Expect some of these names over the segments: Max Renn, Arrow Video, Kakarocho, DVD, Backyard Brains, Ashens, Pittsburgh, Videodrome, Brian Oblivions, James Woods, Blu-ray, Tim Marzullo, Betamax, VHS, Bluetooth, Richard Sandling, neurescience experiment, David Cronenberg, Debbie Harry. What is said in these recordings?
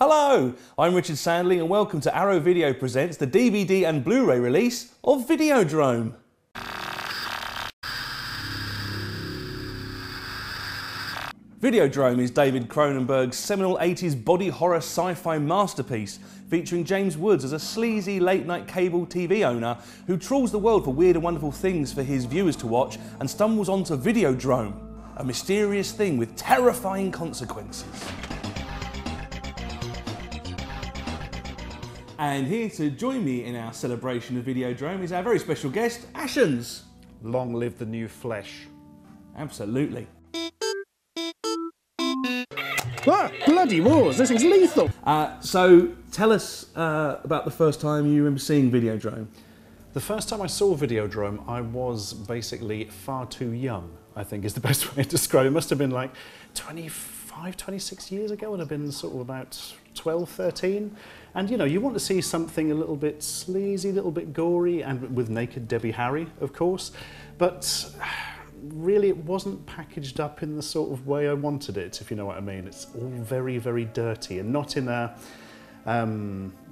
Hello, I'm Richard Sandling and welcome to Arrow Video presents the DVD and Blu-ray release of Videodrome. Videodrome is David Cronenberg's seminal 80s body horror sci-fi masterpiece, featuring James Woods as a sleazy late-night cable TV owner who trawls the world for weird and wonderful things for his viewers to watch and stumbles onto Videodrome, a mysterious thing with terrifying consequences. And here to join me in our celebration of Videodrome is our very special guest, Ashens. Long live the new flesh. Absolutely. Ah, bloody wars, this is lethal. So tell us about the first time you remember seeing Videodrome. The first time I saw Videodrome, I was basically far too young, I think is the best way to describe it. It must have been like 25, 26 years ago, and I've been sort of about 12, 13. And you know, you want to see something a little bit sleazy, a little bit gory, and with naked Debbie Harry, of course. But really, it wasn't packaged up in the sort of way I wanted it, if you know what I mean. It's all very, very dirty, and not in a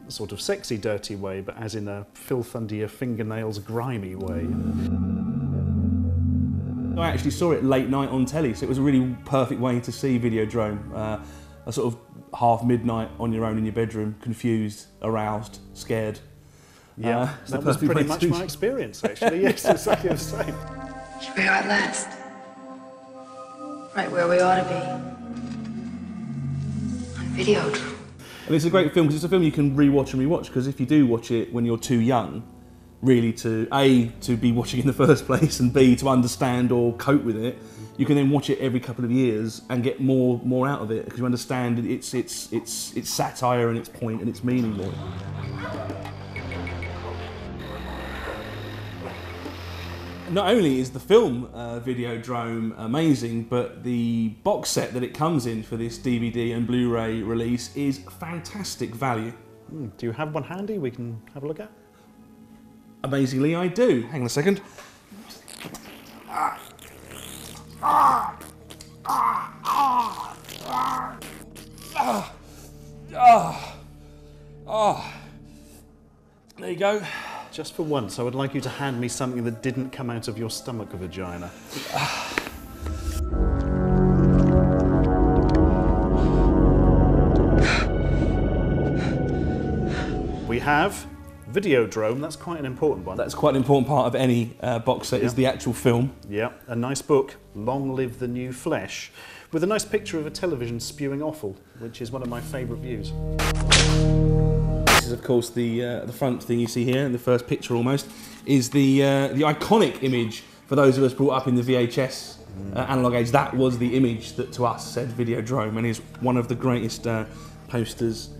sort of sexy, dirty way, but as in a filth under your fingernails, grimy way. I actually saw it late night on telly, so it was a really perfect way to see Videodrome. A sort of half midnight on your own in your bedroom, confused, aroused, scared. Yeah, that was pretty much my experience, actually. Yes, exactly the same. Here we are at last, right where we ought to be, on Videodrome. And it's a great film because it's a film you can rewatch and rewatch, because if you do watch it when you're too young, really to A, to be watching in the first place, and B, to understand or cope with it, you can then watch it every couple of years and get more out of it, because you understand its satire and its point and its meaning more. Not only is the film Videodrome amazing, but the box set that it comes in for this DVD and Blu-ray release is fantastic value. Do you have one handy we can have a look at? Amazingly, I do. Hang on a second. There you go. Just for once, I would like you to hand me something that didn't come out of your stomach vagina. We have Videodrome. That's quite an important one. That's quite an important part of any box set, is the actual film. Yeah, a nice book, Long Live the New Flesh, with a nice picture of a television spewing offal, which is one of my favourite views. Is of course the front thing you see here in the first picture almost is the iconic image for those of us brought up in the VHS analog age. That was the image that to us said Videodrome, and is one of the greatest posters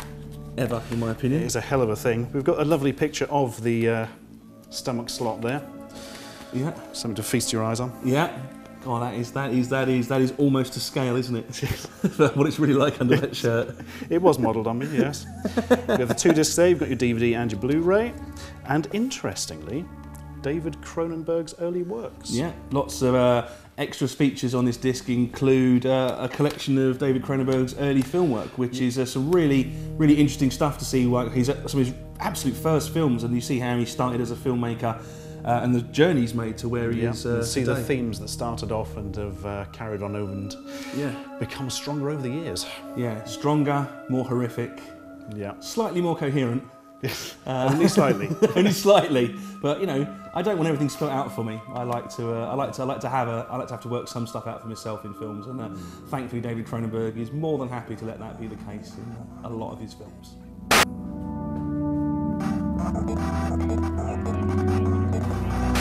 ever, in my opinion. It is a hell of a thing. We've got a lovely picture of the stomach slot there. Yeah, something to feast your eyes on. Yeah. Oh, that is almost to scale, isn't it? What it's really like under that shirt. It was modelled on me, yes. You have the two discs there, you've got your DVD and your Blu-ray. And interestingly, David Cronenberg's early works. Yeah, lots of extras features on this disc include a collection of David Cronenberg's early film work, which is some really, really interesting stuff to see. Like some of his absolute first films, and you see how he started as a filmmaker. And the journey's made to where he is see today. The themes that started off and have carried on over and become stronger over the years. Yeah, stronger, more horrific. Yeah. Slightly more coherent. Only slightly. Only slightly. But you know, I don't want everything spelt out for me. I like to have to work some stuff out for myself in films, and thankfully David Cronenberg is more than happy to let that be the case in a lot of his films.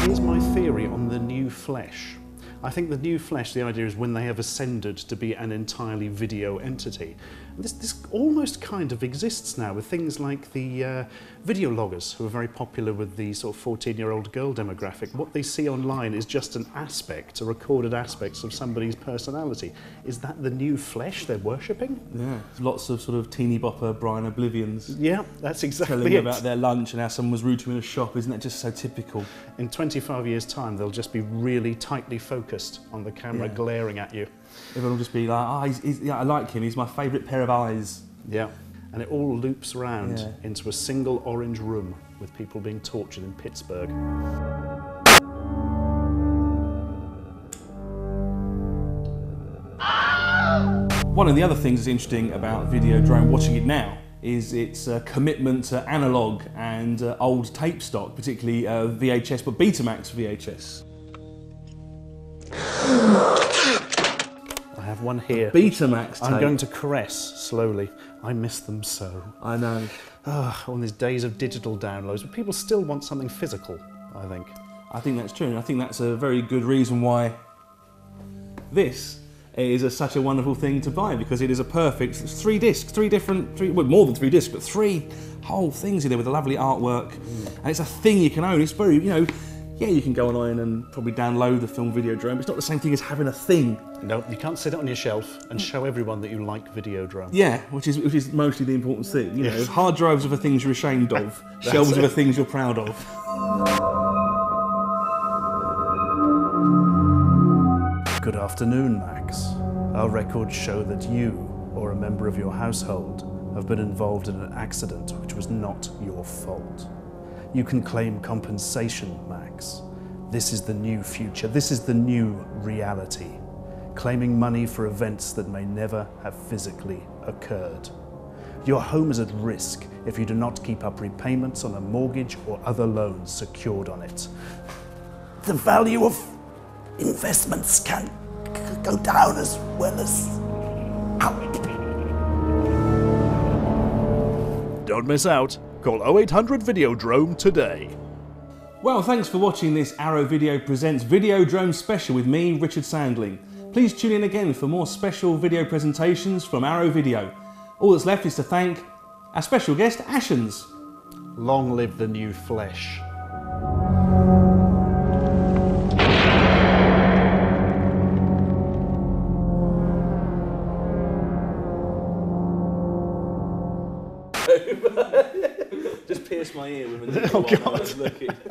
Here's my theory on the new flesh. I think the new flesh, the idea is when they have ascended to be an entirely video entity. This almost kind of exists now with things like the video loggers, who are very popular with the sort of 14-year-old girl demographic. What they see online is just an aspect, a recorded aspect of somebody's personality. Is that the new flesh they're worshipping? Yeah, lots of sort of teeny bopper Brian Oblivions. Yeah, that's exactly telling it. Telling about their lunch and how someone was rude to him in a shop. Isn't that just so typical? In 25 years' time, they'll just be really tightly focused on the camera glaring at you. Everyone will just be like, oh, I like him, he's my favourite pair of eyes. Yeah, And it all loops around into a single orange room with people being tortured in Pittsburgh. One of the other things that's interesting about Videodrome, watching it now, is its commitment to analogue and old tape stock, particularly VHS, but Betamax VHS. I have one here. Betamax tape. I'm going to caress slowly. I miss them so. I know. On these days of digital downloads, but people still want something physical, I think. I think that's true, and I think that's a very good reason why this is such a wonderful thing to buy, because it is a perfect, it's three discs, well, more than three discs, but three whole things in there with a lovely artwork. Mm. And it's a thing you can own. It's very, you know, yeah, you can go online and probably download the film Videodrome. It's not the same thing as having a thing. No, you can't sit it on your shelf and show everyone that you like Videodrome. Yeah, which is mostly the important thing. You know, hard drives are the things you're ashamed of. Shelves are the things you're proud of. Good afternoon, Max. Our records show that you, or a member of your household, have been involved in an accident which was not your fault. You can claim compensation, Max. This is the new future. This is the new reality. Claiming money for events that may never have physically occurred. Your home is at risk if you do not keep up repayments on a mortgage or other loans secured on it. The value of investments can go down as well as out. Don't miss out. Call 0800 Videodrome today. Well, thanks for watching this Arrow Video Presents Videodrome special with me, Richard Sandling. Please tune in again for more special video presentations from Arrow Video. All that's left is to thank our special guest, Ashens. Long live the new flesh. Just pierce my ear with a little one.